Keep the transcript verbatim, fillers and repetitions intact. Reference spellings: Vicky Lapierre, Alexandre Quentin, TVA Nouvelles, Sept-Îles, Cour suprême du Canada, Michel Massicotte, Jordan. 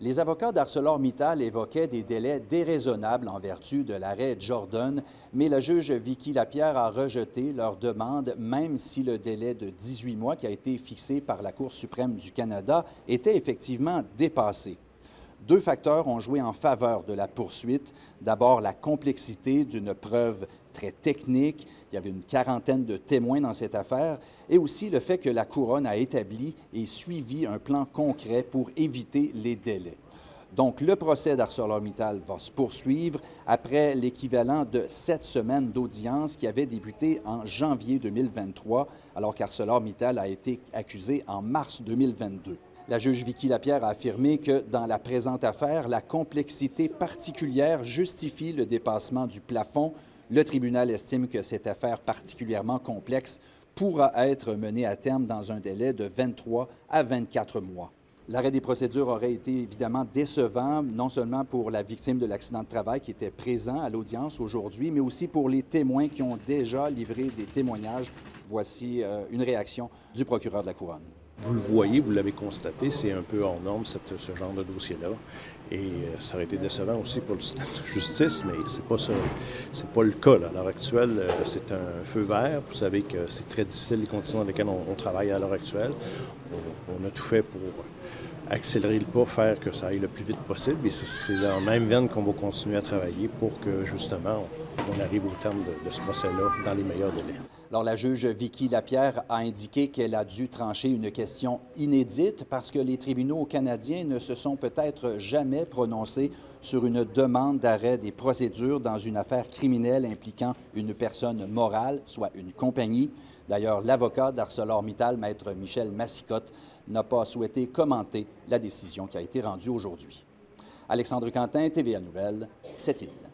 les avocats d'ArcelorMittal évoquaient des délais déraisonnables en vertu de l'arrêt Jordan, mais la juge Vicky Lapierre a rejeté leur demande, même si le délai de dix-huit mois qui a été fixé par la Cour suprême du Canada était effectivement dépassé. Deux facteurs ont joué en faveur de la poursuite. D'abord, la complexité d'une preuve très technique. Il y avait une quarantaine de témoins dans cette affaire. Et aussi le fait que la Couronne a établi et suivi un plan concret pour éviter les délais. Donc, le procès d'ArcelorMittal va se poursuivre après l'équivalent de sept semaines d'audience qui avait débuté en janvier deux mille vingt-trois, alors qu'ArcelorMittal a été accusé en mars deux mille vingt-deux. La juge Vicky Lapierre a affirmé que, dans la présente affaire, la complexité particulière justifie le dépassement du plafond. Le tribunal estime que cette affaire particulièrement complexe pourra être menée à terme dans un délai de vingt-trois à vingt-quatre mois. L'arrêt des procédures aurait été évidemment décevant, non seulement pour la victime de l'accident de travail qui était présent à l'audience aujourd'hui, mais aussi pour les témoins qui ont déjà livré des témoignages. Voici euh, une réaction du procureur de la Couronne. Vous le voyez, vous l'avez constaté, c'est un peu hors norme, cette, ce genre de dossier-là. Et euh, ça aurait été décevant aussi pour le système de justice, mais c'est pas ça, c'est pas le cas, là. À l'heure actuelle, euh, c'est un feu vert. Vous savez que c'est très difficile les conditions dans lesquelles on, on travaille à l'heure actuelle. On, on a tout fait pour accélérer le pas, faire que ça aille le plus vite possible. Et c'est dans la même veine qu'on va continuer à travailler pour que, justement, on, on arrive au terme de, de ce procès-là dans les meilleurs délais. Alors, la juge Vicky Lapierre a indiqué qu'elle a dû trancher une question inédite parce que les tribunaux canadiens ne se sont peut-être jamais prononcés sur une demande d'arrêt des procédures dans une affaire criminelle impliquant une personne morale, soit une compagnie. D'ailleurs, l'avocat d'ArcelorMittal, maître Michel Massicotte, n'a pas souhaité commenter la décision qui a été rendue aujourd'hui. Alexandre Quentin, T V A Nouvelles, Sept-Îles.